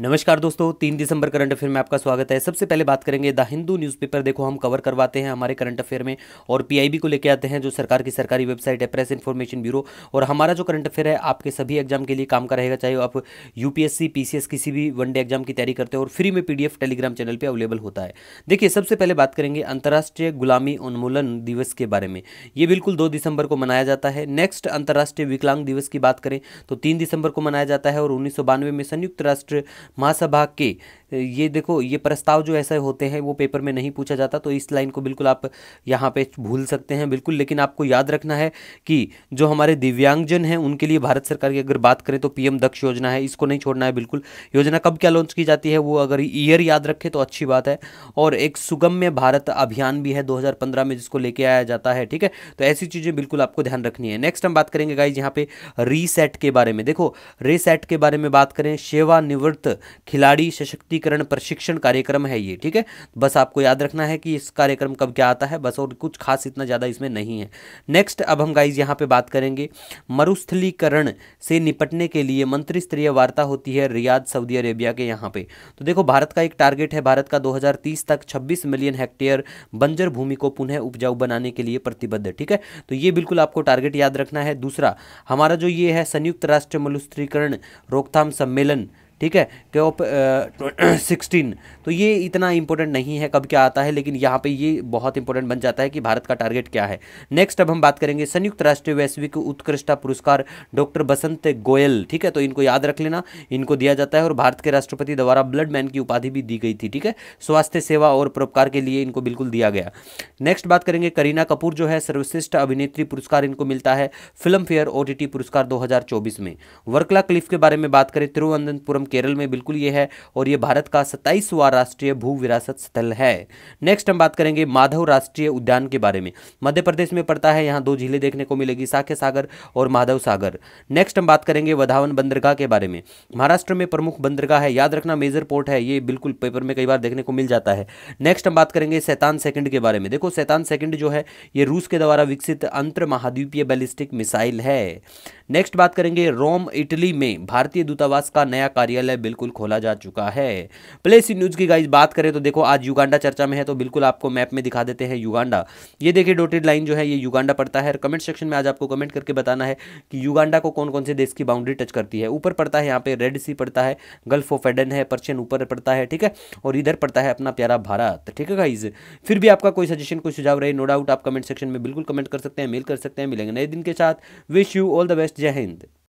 नमस्कार दोस्तों, 3 दिसंबर current affair में आपका स्वागत है। सबसे पहले बात करेंगे द हिंदू न्यूज़पेपर। देखो, हम कवर करवाते हैं हमारे करंट अफेयर में और पीआईबी को लेके आते हैं, जो सरकार की सरकारी वेबसाइट है प्रेस इन्फॉर्मेशन ब्यूरो। और हमारा जो करंट अफेयर है आपके सभी एग्जाम के लिए काम का रहेगा, चाहे आप यूपीएससी PCS किसी भी वनडे एग्जाम की तैयारी करते हो, और फ्री में PDF टेलीग्राम चैनल पर अवेलेबल होता है। देखिए, सबसे पहले बात करेंगे अंतर्राष्ट्रीय गुलामी उन्मूलन दिवस के बारे में। ये बिल्कुल 2 दिसंबर को मनाया जाता है। नेक्स्ट अंतर्राष्ट्रीय विकलांग दिवस की बात करें तो 3 दिसंबर को मनाया जाता है। और 1992 में संयुक्त राष्ट्र महासभा के ये देखो ये प्रस्ताव जो ऐसे होते हैं वो पेपर में नहीं पूछा जाता, तो इस लाइन को बिल्कुल आप यहाँ पे भूल सकते हैं बिल्कुल। लेकिन आपको याद रखना है कि जो हमारे दिव्यांगजन हैं उनके लिए भारत सरकार की अगर बात करें तो पीएम दक्ष योजना है, इसको नहीं छोड़ना है बिल्कुल। योजना कब क्या लॉन्च की जाती है वो अगर ईयर याद रखें तो अच्छी बात है। और एक सुगम्य भारत अभियान भी है 2015 में, जिसको लेके आया जाता है, ठीक है। तो ऐसी चीज़ें बिल्कुल आपको ध्यान रखनी है। नेक्स्ट हम बात करेंगे गाइज यहाँ पे रीसेट के बारे में। देखो, रीसेट के बारे में बात करें, सेवानिवृत्त खिलाड़ी सशक्तिकरण प्रशिक्षण कार्यक्रम है ये, ठीक है। बस आपको याद रखना है कि इस कार्यक्रम कब क्या आता है बस, और कुछ खास इतना ज़्यादा इसमें नहीं है। नेक्स्ट अब हम गाइज यहाँ पे बात करेंगे मरुस्थलीकरण से निपटने के लिए मंत्री स्तरीय वार्ता होती है रियाद सऊदी अरेबिया के यहाँ पे। तो देखो, भारत का एक टारगेट है, भारत का 2030 तक 26 मिलियन हेक्टेयर बंजर भूमि को पुनः उपजाऊ बनाने के लिए प्रतिबद्ध, ठीक है। तो ये बिल्कुल आपको टारगेट याद रखना है। दूसरा हमारा जो ये है संयुक्त राष्ट्र मरुस्थलीकरण रोकथाम सम्मेलन, ठीक है, COP 16, तो ये इतना इम्पोर्टेंट नहीं है कब क्या आता है, लेकिन यहाँ पे ये बहुत इंपॉर्टेंट बन जाता है कि भारत का टारगेट क्या है। नेक्स्ट अब हम बात करेंगे संयुक्त राष्ट्र वैश्विक उत्कृष्टता पुरस्कार डॉक्टर बसंत गोयल, ठीक है। तो इनको याद रख लेना, इनको दिया जाता है। और भारत के राष्ट्रपति द्वारा ब्लड मैन की उपाधि भी दी गई थी, ठीक है। स्वास्थ्य सेवा और परोपकार के लिए इनको बिल्कुल दिया गया। नेक्स्ट बात करेंगे करीना कपूर जो है सर्वश्रेष्ठ अभिनेत्री पुरस्कार इनको मिलता है फिल्म फेयर OTT पुरस्कार 2024 में। वर्कला क्लिफ के बारे में बात करें, तिरुवनंतपुरम केरल में बिल्कुल ये है, और ये भारत का 27वां राष्ट्रीय भू विरासत स्थल है। नेक्स्ट हम बात करेंगे माधव राष्ट्रीय उद्यान के बारे में। मध्य प्रदेश में पड़ता है, यहाँ 2 झीलें देखने को मिलेगी, साके सागर और माधव सागर। नेक्स्ट हम बात करेंगे वधावन बंदरगाह के बारे में। महाराष्ट्र में प्रमुख बंदरगाह है, याद रखना मेजर पोर्ट है, ये बिल्कुल पेपर में कई बार देखने को मिल जाता है। नेक्स्ट हम बात करेंगे शैतान सेकंड के बारे में। देखो, शैतान सेकंड जो है ये रूस के द्वारा विकसित अंतर महाद्वीपीय बैलिस्टिक मिसाइल है। नेक्स्ट बात करेंगे रोम इटली में भारतीय दूतावास का नया कार्यालय बिल्कुल खोला जा चुका है। प्लेस न्यूज की गाइस बात करें तो देखो, आज युगांडा चर्चा में है, तो बिल्कुल आपको मैप में दिखा देते हैं युगांडा। ये देखिए डॉटेड लाइन जो है ये युगांडा पड़ता है। कमेंट सेक्शन में आज आपको कमेंट करके बताना है कि युगांडा को कौन कौन से देश की बाउंड्री टच करती है। ऊपर पड़ता है यहाँ पे रेड सी पड़ता है, गल्फ ऑफ एडन है, पर्शियन ऊपर पड़ता है, ठीक है। और इधर पड़ता है अपना प्यारा भारत, ठीक है गाइज। फिर भी आपका कोई सजेशन कोई सुझाव रहे, नो डाउट आप कमेंट सेक्शन में बिल्कुल कमेंट कर सकते हैं, मेल कर सकते हैं। मिलेंगे नए दिन के साथ, wish you all the best, जय हिंद।